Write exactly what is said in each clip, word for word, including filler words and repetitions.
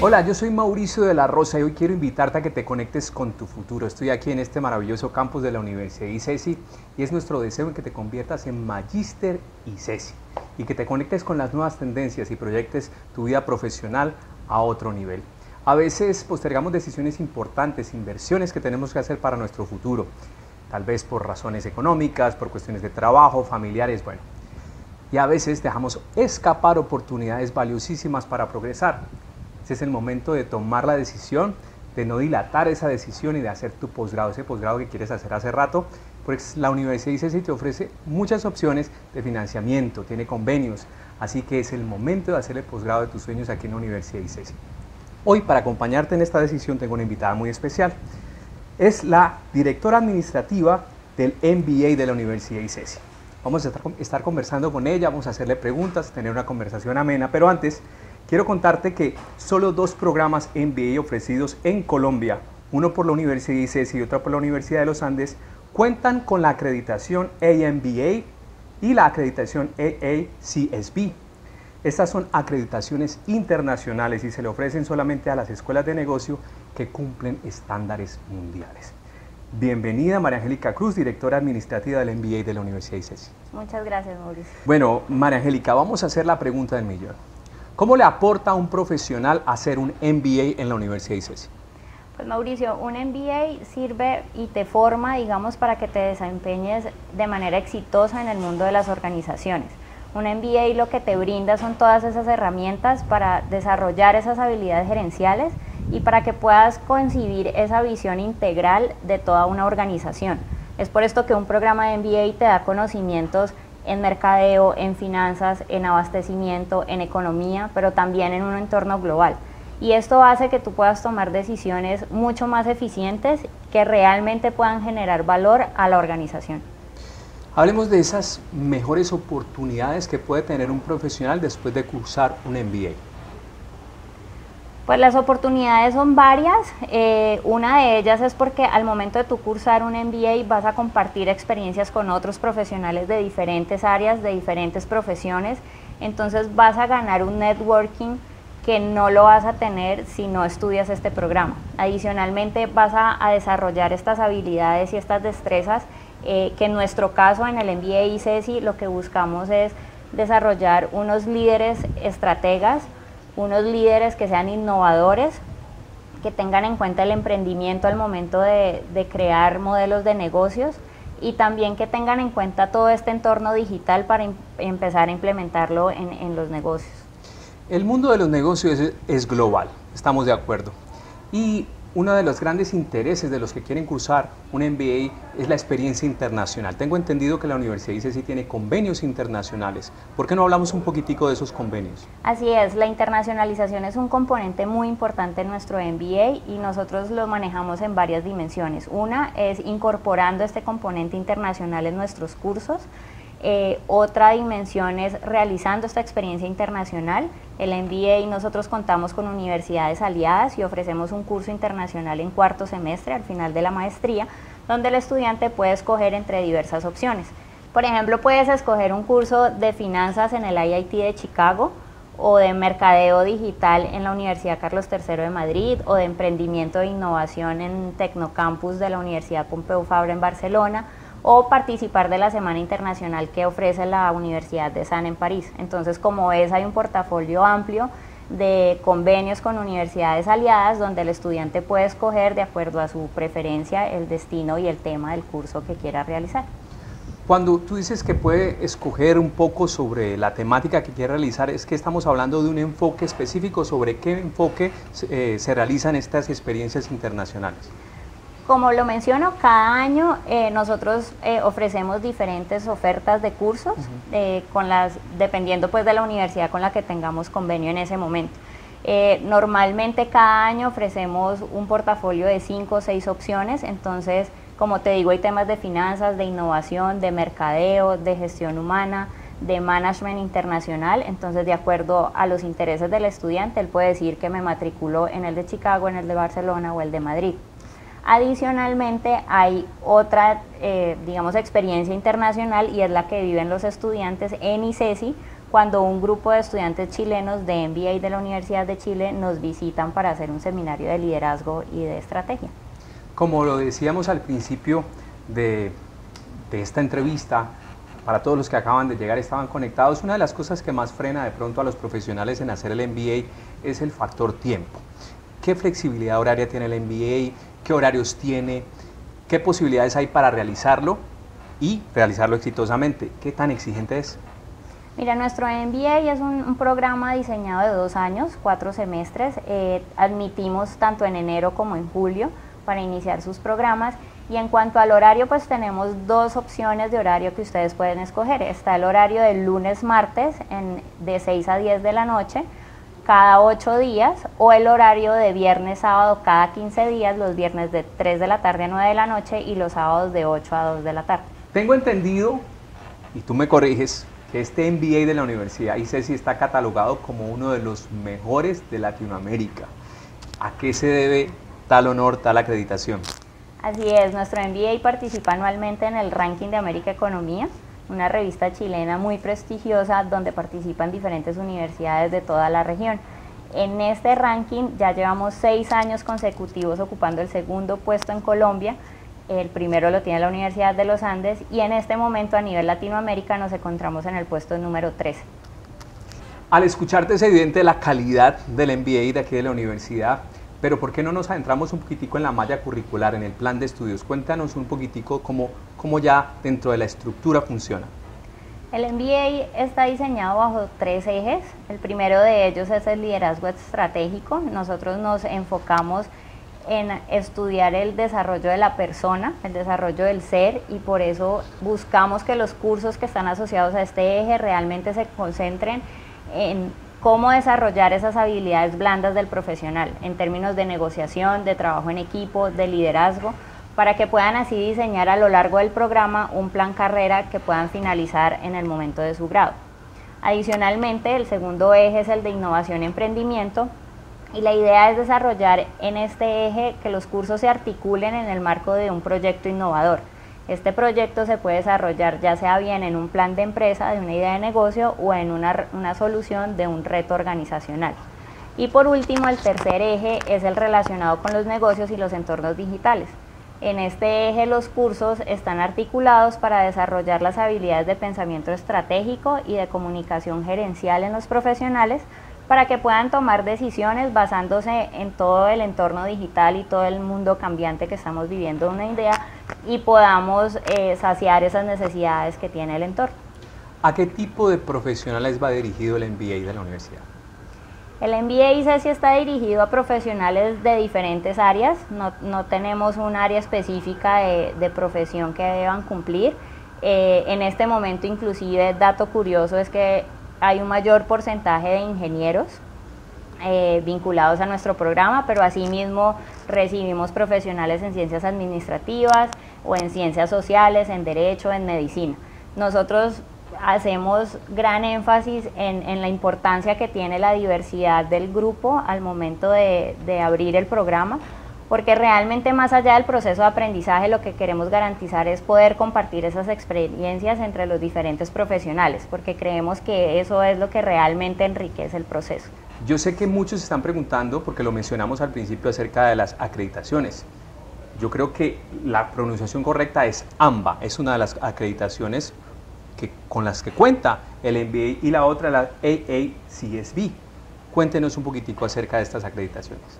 Hola, yo soy Mauricio de la Rosa y hoy quiero invitarte a que te conectes con tu futuro. Estoy aquí en este maravilloso campus de la Universidad Icesi y es nuestro deseo que te conviertas en Magíster Icesi y que te conectes con las nuevas tendencias y proyectes tu vida profesional a otro nivel. A veces postergamos decisiones importantes, inversiones que tenemos que hacer para nuestro futuro, tal vez por razones económicas, por cuestiones de trabajo, familiares, bueno. Y a veces dejamos escapar oportunidades valiosísimas para progresar. Este es el momento de tomar la decisión, de no dilatar esa decisión y de hacer tu posgrado, ese posgrado que quieres hacer hace rato, porque la Universidad Icesi te ofrece muchas opciones de financiamiento, tiene convenios, así que es el momento de hacer el posgrado de tus sueños aquí en la Universidad Icesi. Hoy, para acompañarte en esta decisión, tengo una invitada muy especial. Es la directora administrativa del M B A de la Universidad Icesi. Vamos a estar conversando con ella, vamos a hacerle preguntas, tener una conversación amena, pero antes quiero contarte que solo dos programas M B A ofrecidos en Colombia, uno por la Universidad Icesi y otro por la Universidad de los Andes, cuentan con la acreditación A M B A y la acreditación A A C S B. Estas son acreditaciones internacionales y se le ofrecen solamente a las escuelas de negocio que cumplen estándares mundiales. Bienvenida, María Angélica Cruz, directora administrativa del M B A de la Universidad Icesi. Muchas gracias, Mauricio. Bueno, María Angélica, vamos a hacer la pregunta del millón. ¿Cómo le aporta a un profesional hacer un M B A en la Universidad Icesi? Pues, Mauricio, un M B A sirve y te forma, digamos, para que te desempeñes de manera exitosa en el mundo de las organizaciones. Un M B A lo que te brinda son todas esas herramientas para desarrollar esas habilidades gerenciales y para que puedas concebir esa visión integral de toda una organización. Es por esto que un programa de M B A te da conocimientos en mercadeo, en finanzas, en abastecimiento, en economía, pero también en un entorno global. Y esto hace que tú puedas tomar decisiones mucho más eficientes que realmente puedan generar valor a la organización. Hablemos de esas mejores oportunidades que puede tener un profesional después de cursar un M B A. Pues las oportunidades son varias, eh, una de ellas es porque al momento de tu cursar un M B A vas a compartir experiencias con otros profesionales de diferentes áreas, de diferentes profesiones, entonces vas a ganar un networking que no lo vas a tener si no estudias este programa. Adicionalmente vas a, a desarrollar estas habilidades y estas destrezas eh, que en nuestro caso en el M B A Icesi lo que buscamos es desarrollar unos líderes estrategas, unos líderes que sean innovadores, que tengan en cuenta el emprendimiento al momento de, de crear modelos de negocios y también que tengan en cuenta todo este entorno digital para em, empezar a implementarlo en, en los negocios. El mundo de los negocios es, es global, estamos de acuerdo. Y uno de los grandes intereses de los que quieren cursar un M B A es la experiencia internacional. Tengo entendido que la Universidad Icesi tiene convenios internacionales. ¿Por qué no hablamos un poquitico de esos convenios? Así es, la internacionalización es un componente muy importante en nuestro M B A y nosotros lo manejamos en varias dimensiones. Una es incorporando este componente internacional en nuestros cursos. Eh, otra dimensión es realizando esta experiencia internacional. El M B A y nosotros contamos con universidades aliadas y ofrecemos un curso internacional en cuarto semestre al final de la maestría, donde el estudiante puede escoger entre diversas opciones. Por ejemplo, puedes escoger un curso de finanzas en el I I T de Chicago o de mercadeo digital en la Universidad Carlos tercero de Madrid o de emprendimiento e innovación en Tecnocampus de la Universidad Pompeu Fabra en Barcelona, o participar de la Semana Internacional que ofrece la Universidad de San en París. Entonces, como ves, hay un portafolio amplio de convenios con universidades aliadas donde el estudiante puede escoger de acuerdo a su preferencia el destino y el tema del curso que quiera realizar. Cuando tú dices que puede escoger un poco sobre la temática que quiere realizar, es que estamos hablando de un enfoque específico. ¿Sobre qué enfoque eh, se realizan estas experiencias internacionales? Como lo menciono, cada año eh, nosotros eh, ofrecemos diferentes ofertas de cursos, uh-huh. eh, con las, dependiendo pues de la universidad con la que tengamos convenio en ese momento. Eh, normalmente cada año ofrecemos un portafolio de cinco o seis opciones, entonces como te digo hay temas de finanzas, de innovación, de mercadeo, de gestión humana, de management internacional, entonces de acuerdo a los intereses del estudiante él puede decir que me matriculó en el de Chicago, en el de Barcelona o el de Madrid. Adicionalmente hay otra, eh, digamos, experiencia internacional y es la que viven los estudiantes en Icesi cuando un grupo de estudiantes chilenos de M B A y de la Universidad de Chile nos visitan para hacer un seminario de liderazgo y de estrategia. Como lo decíamos al principio de, de esta entrevista, para todos los que acaban de llegar estaban conectados, una de las cosas que más frena de pronto a los profesionales en hacer el M B A es el factor tiempo. ¿Qué flexibilidad horaria tiene el M B A? ¿Qué horarios tiene? ¿Qué posibilidades hay para realizarlo y realizarlo exitosamente? ¿Qué tan exigente es? Mira, nuestro M B A es un, un programa diseñado de dos años, cuatro semestres. Eh, admitimos tanto en enero como en julio para iniciar sus programas. Y en cuanto al horario, pues tenemos dos opciones de horario que ustedes pueden escoger. Está el horario del lunes-martes de seis a diez de la noche, cada ocho días, o el horario de viernes-sábado cada quince días, los viernes de tres de la tarde a nueve de la noche y los sábados de ocho a dos de la tarde. Tengo entendido, y tú me corriges, que este M B A de la Universidad Icesi está catalogado como uno de los mejores de Latinoamérica. ¿A qué se debe tal honor, tal acreditación? Así es, nuestro M B A participa anualmente en el ranking de América Economía, una revista chilena muy prestigiosa donde participan diferentes universidades de toda la región. En este ranking ya llevamos seis años consecutivos ocupando el segundo puesto en Colombia, el primero lo tiene la Universidad de los Andes y en este momento a nivel Latinoamérica nos encontramos en el puesto número trece. Al escucharte es evidente la calidad del M B A de aquí de la universidad. Pero ¿por qué no nos adentramos un poquitico en la malla curricular, en el plan de estudios? Cuéntanos un poquitico cómo, cómo ya dentro de la estructura funciona. El M B A está diseñado bajo tres ejes. El primero de ellos es el liderazgo estratégico. Nosotros nos enfocamos en estudiar el desarrollo de la persona, el desarrollo del ser, y por eso buscamos que los cursos que están asociados a este eje realmente se concentren en cómo desarrollar esas habilidades blandas del profesional en términos de negociación, de trabajo en equipo, de liderazgo, para que puedan así diseñar a lo largo del programa un plan carrera que puedan finalizar en el momento de su grado. Adicionalmente, el segundo eje es el de innovación y emprendimiento, y la idea es desarrollar en este eje que los cursos se articulen en el marco de un proyecto innovador. Este proyecto se puede desarrollar ya sea bien en un plan de empresa, de una idea de negocio o en una, una solución de un reto organizacional. Y por último, el tercer eje es el relacionado con los negocios y los entornos digitales. En este eje los cursos están articulados para desarrollar las habilidades de pensamiento estratégico y de comunicación gerencial en los profesionales para que puedan tomar decisiones basándose en todo el entorno digital y todo el mundo cambiante que estamos viviendo una idea y podamos eh, saciar esas necesidades que tiene el entorno. ¿A qué tipo de profesionales va dirigido el M B A de la universidad? El M B A Icesi está dirigido a profesionales de diferentes áreas, no, no tenemos un área específica de, de profesión que deban cumplir. Eh, en este momento, inclusive, dato curioso es que hay un mayor porcentaje de ingenieros Eh, vinculados a nuestro programa, pero asimismo recibimos profesionales en ciencias administrativas o en ciencias sociales, en derecho, en medicina. Nosotros hacemos gran énfasis en, en la importancia que tiene la diversidad del grupo al momento de, de abrir el programa, porque realmente más allá del proceso de aprendizaje lo que queremos garantizar es poder compartir esas experiencias entre los diferentes profesionales, porque creemos que eso es lo que realmente enriquece el proceso. Yo sé que muchos se están preguntando, porque lo mencionamos al principio acerca de las acreditaciones. Yo creo que la pronunciación correcta es AMBA, es una de las acreditaciones que, con las que cuenta el M B A, y la otra la A A C S B. Cuéntenos un poquitico acerca de estas acreditaciones.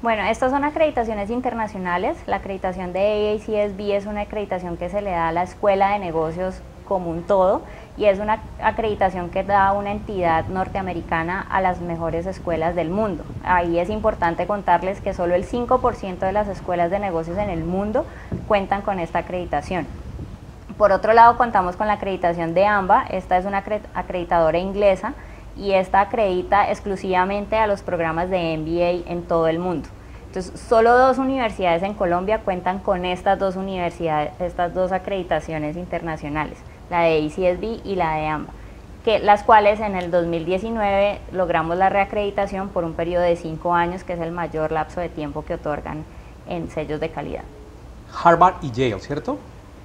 Bueno, estas son acreditaciones internacionales. La acreditación de A A C S B es una acreditación que se le da a la Escuela de Negocios como un todo, y es una acreditación que da una entidad norteamericana a las mejores escuelas del mundo. Ahí es importante contarles que solo el cinco por ciento de las escuelas de negocios en el mundo cuentan con esta acreditación. Por otro lado, contamos con la acreditación de AMBA. Esta es una acreditadora inglesa y esta acredita exclusivamente a los programas de M B A en todo el mundo. Entonces, solo dos universidades en Colombia cuentan con estas dos universidades, estas dos acreditaciones internacionales, la de I C S B y la de AMBA, que, las cuales en el dos mil diecinueve logramos la reacreditación por un periodo de cinco años, que es el mayor lapso de tiempo que otorgan en sellos de calidad. Harvard y Yale, ¿cierto?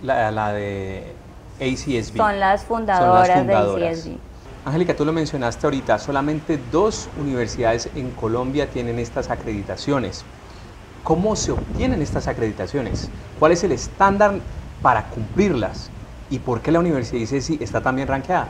La, la de I C S B. Son las fundadoras, Son las fundadoras. de I C S B. Angélica, tú lo mencionaste ahorita, solamente dos universidades en Colombia tienen estas acreditaciones. ¿Cómo se obtienen estas acreditaciones? ¿Cuál es el estándar para cumplirlas? ¿Y por qué la Universidad Icesi está tan bien rankeada?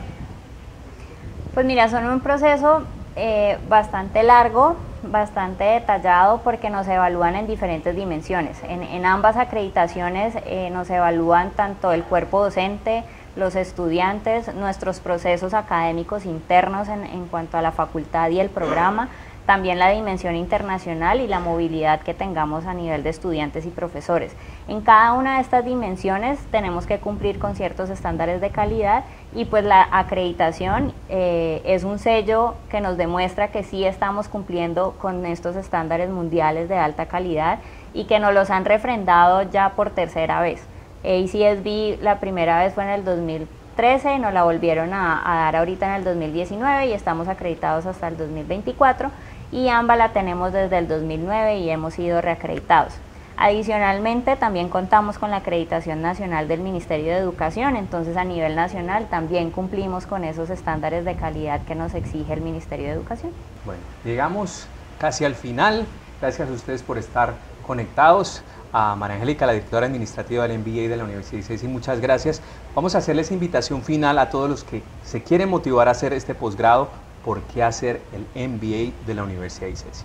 Pues mira, son un proceso eh, bastante largo, bastante detallado, porque nos evalúan en diferentes dimensiones. En, en ambas acreditaciones eh, nos evalúan tanto el cuerpo docente, los estudiantes, nuestros procesos académicos internos en, en cuanto a la facultad y el programa, también la dimensión internacional y la movilidad que tengamos a nivel de estudiantes y profesores. En cada una de estas dimensiones tenemos que cumplir con ciertos estándares de calidad y pues la acreditación eh, es un sello que nos demuestra que sí estamos cumpliendo con estos estándares mundiales de alta calidad y que nos los han refrendado ya por tercera vez. A A C S B la primera vez fue en el dos mil trece, nos la volvieron a, a dar ahorita en el dos mil diecinueve y estamos acreditados hasta el dos mil veinticuatro, y AMBA la tenemos desde el dos mil nueve y hemos sido reacreditados. Adicionalmente también contamos con la acreditación nacional del Ministerio de Educación, entonces a nivel nacional también cumplimos con esos estándares de calidad que nos exige el Ministerio de Educación. Bueno, llegamos casi al final, gracias a ustedes por estar conectados. A María Angélica, la directora administrativa del M B A de la Universidad Icesi, muchas gracias. Vamos a hacerles invitación final a todos los que se quieren motivar a hacer este posgrado. ¿Por qué hacer el M B A de la Universidad Icesi?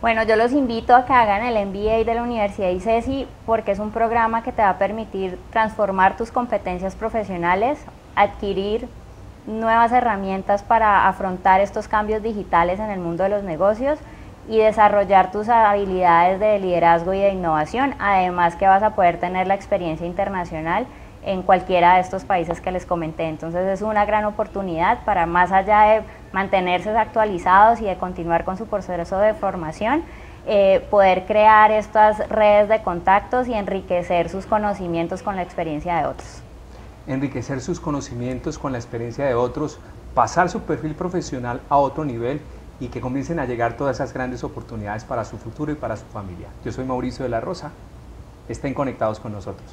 Bueno, yo los invito a que hagan el M B A de la Universidad Icesi porque es un programa que te va a permitir transformar tus competencias profesionales, adquirir nuevas herramientas para afrontar estos cambios digitales en el mundo de los negocios, y desarrollar tus habilidades de liderazgo y de innovación, además que vas a poder tener la experiencia internacional en cualquiera de estos países que les comenté. Entonces es una gran oportunidad para, más allá de mantenerse actualizados y de continuar con su proceso de formación, eh, poder crear estas redes de contactos y enriquecer sus conocimientos con la experiencia de otros. Enriquecer sus conocimientos con la experiencia de otros, pasar su perfil profesional a otro nivel, y que comiencen a llegar todas esas grandes oportunidades para su futuro y para su familia. Yo soy Mauricio de la Rosa, estén conectados con nosotros.